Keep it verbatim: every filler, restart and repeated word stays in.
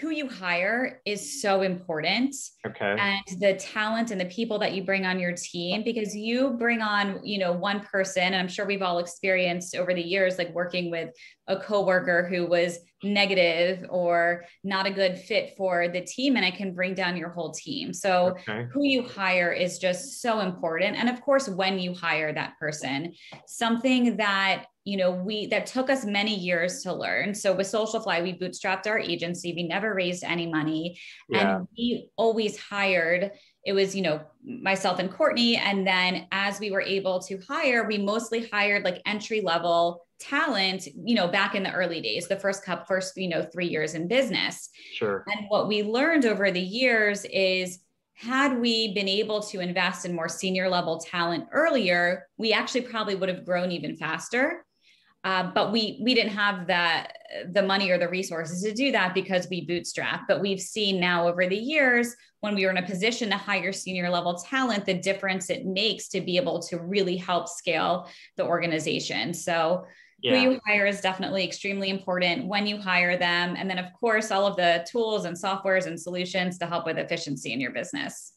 who you hire is so important. Okay. And the talent and the people that you bring on your team, because you bring on, you know, one person, and I'm sure we've all experienced over the years, like working with a coworker who was negative or not a good fit for the team, and it can bring down your whole team. So okay. who you hire is just so important. And of course, when you hire that person, something that you know, we, that took us many years to learn. So with Socialfly, we bootstrapped our agency. We never raised any money, yeah. and we always hired. It was, you know, myself and Courtney. And then as we were able to hire, we mostly hired like entry level talent, you know, back in the early days, the first couple, first, you know, three years in business. Sure. And what we learned over the years is, had we been able to invest in more senior level talent earlier, we actually probably would have grown even faster. Uh, but we we didn't have that the money or the resources to do that because we bootstrapped. But we've seen now over the years, when we were in a position to hire senior level talent, the difference it makes to be able to really help scale the organization. So yeah. who you hire is definitely extremely important, when you hire them. And then of course, all of the tools and softwares and solutions to help with efficiency in your business.